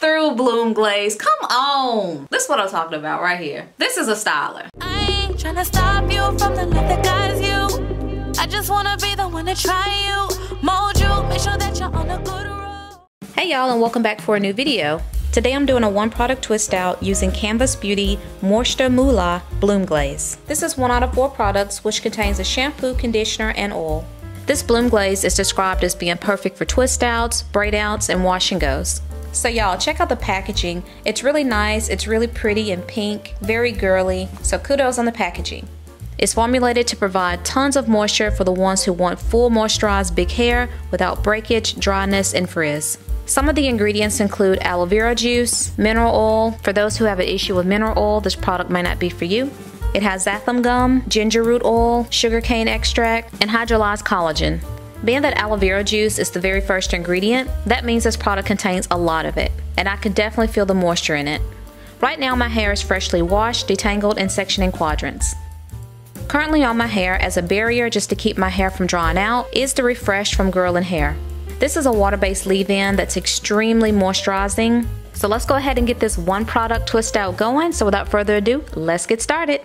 through Bloom Glaze. Come on. This is what I'm talking about right here. This is a styler. I ain't trying to stop you from the love that guides you. I just want to be the one to try you, mold you, make sure that you're on a good road. Hey y'all, and welcome back for a new video. Today I'm doing a one product twist out using Canvas Beauty Moisture Moolah Bloom Glaze. This is 1 out of 4 products, which contains a shampoo, conditioner, and oil. This bloom glaze is described as being perfect for twist outs, braid outs, and wash and goes. So y'all, check out the packaging. It's really nice, it's really pretty and pink, very girly, so kudos on the packaging. It's formulated to provide tons of moisture for the ones who want full moisturized big hair without breakage, dryness, and frizz. Some of the ingredients include aloe vera juice, mineral oil. For those who have an issue with mineral oil, this product might not be for you. It has xanthan gum, ginger root oil, sugarcane extract, and hydrolyzed collagen. Being that aloe vera juice is the very first ingredient, that means this product contains a lot of it, and I can definitely feel the moisture in it. Right now my hair is freshly washed, detangled, and sectioned in quadrants. Currently on my hair, as a barrier just to keep my hair from drying out, is the Refresh from Girl & Hair. This is a water-based leave-in that's extremely moisturizing. So let's go ahead and get this one product twist out going. So without further ado, let's get started.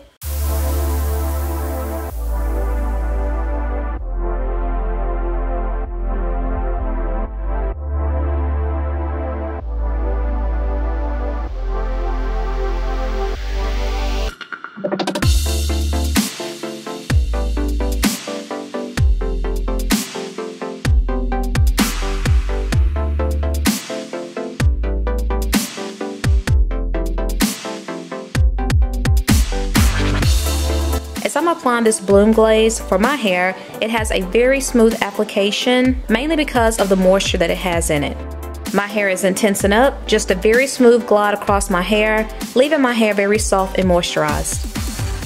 I'm applying this bloom glaze for my hair. It has a very smooth application, mainly because of the moisture that it has in it. My hair isn't tensing up, just a very smooth glide across my hair, leaving my hair very soft and moisturized.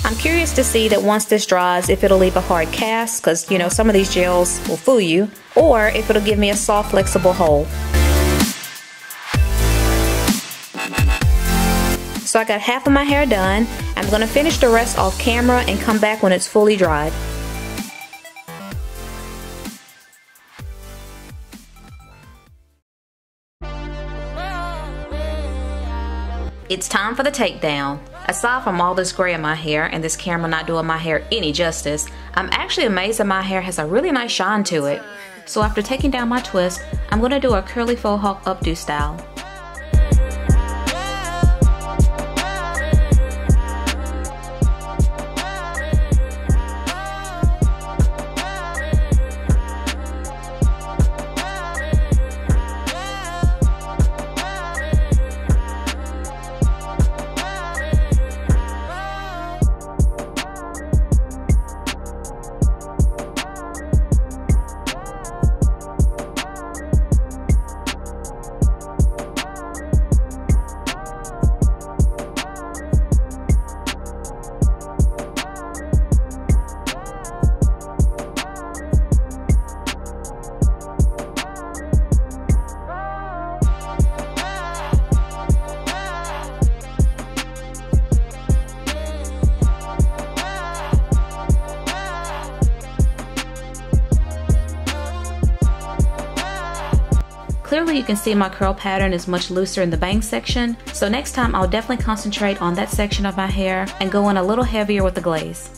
I'm curious to see that once this dries, if it'll leave a hard cast, because you know, some of these gels will fool you, or if it'll give me a soft, flexible hold. So I got half of my hair done. I'm going to finish the rest off camera and come back when it's fully dried. It's time for the takedown. Aside from all this gray in my hair and this camera not doing my hair any justice, I'm actually amazed that my hair has a really nice shine to it. So after taking down my twist, I'm going to do a curly faux hawk updo style. Clearly you can see my curl pattern is much looser in the bang section, so next time I'll definitely concentrate on that section of my hair and go in a little heavier with the glaze.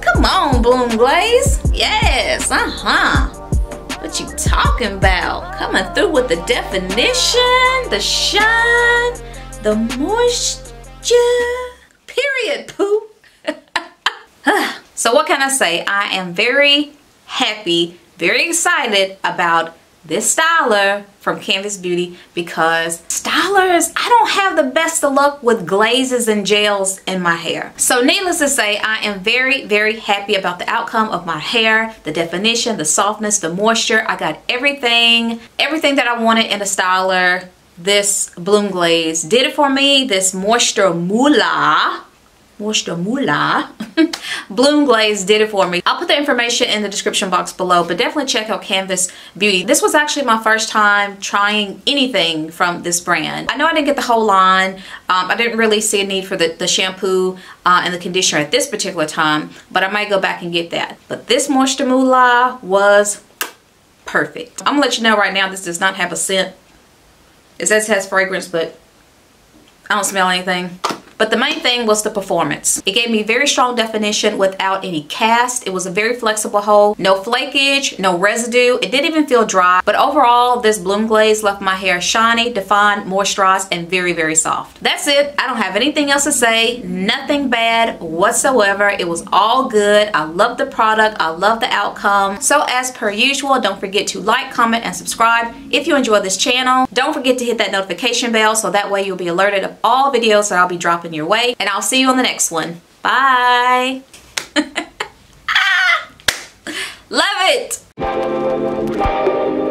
Come on, Bloom Glaze. Yes, what you talking about? Coming through with the definition, the shine, the moisture, period, poo. So what can I say? I am very happy, very excited about this styler from Canvas Beauty, because stylers, I don't have the best of luck with glazes and gels in my hair. So needless to say, I am very, very happy about the outcome of my hair, the definition, the softness, the moisture. I got everything that I wanted in a styler. This bloom glaze did it for me. This Moisture Moolah Bloom Glaze did it for me. I'll put the information in the description box below, but definitely check out Canvas Beauty. This was actually my first time trying anything from this brand. I know I didn't get the whole line. I didn't really see a need for the shampoo and the conditioner at this particular time, but I might go back and get that. But this Moisture Moolah was perfect. I'm gonna let you know right now, this does not have a scent. It says it has fragrance, but I don't smell anything. But the main thing was the performance. It gave me very strong definition without any cast. It was a very flexible hold. No flakage, no residue. It didn't even feel dry. But overall, this bloom glaze left my hair shiny, defined, moisturized, and very, very soft. That's it. I don't have anything else to say. Nothing bad whatsoever. It was all good. I love the product. I love the outcome. So as per usual, don't forget to like, comment, and subscribe if you enjoy this channel. Don't forget to hit that notification bell so that way you'll be alerted of all videos that I'll be dropping your way, and I'll see you on the next one. Bye. Love it.